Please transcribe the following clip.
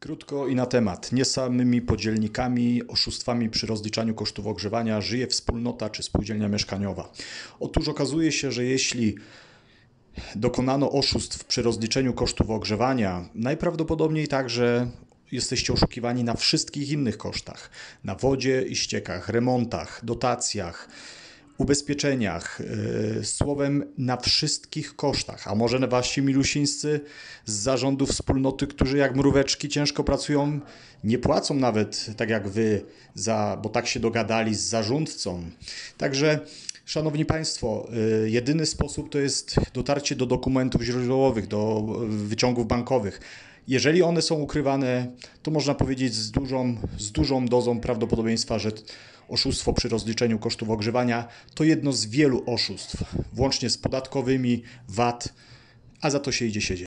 Krótko i na temat. Nie samymi podzielnikami, oszustwami przy rozliczaniu kosztów ogrzewania żyje wspólnota czy spółdzielnia mieszkaniowa. Otóż okazuje się, że jeśli dokonano oszustw przy rozliczeniu kosztów ogrzewania, najprawdopodobniej także jesteście oszukiwani na wszystkich innych kosztach. Na wodzie i ściekach, remontach, dotacjach, ubezpieczeniach, słowem na wszystkich kosztach. A może wasi milusińscy z zarządu wspólnoty, którzy jak mróweczki ciężko pracują, nie płacą nawet tak jak wy, bo tak się dogadali z zarządcą. Także, szanowni państwo, jedyny sposób to jest dotarcie do dokumentów źródłowych, do wyciągów bankowych. Jeżeli one są ukrywane, to można powiedzieć z dużą dozą prawdopodobieństwa, że oszustwo przy rozliczeniu kosztów ogrzewania to jedno z wielu oszustw, włącznie z podatkowymi, VAT, a za to się idzie siedzieć.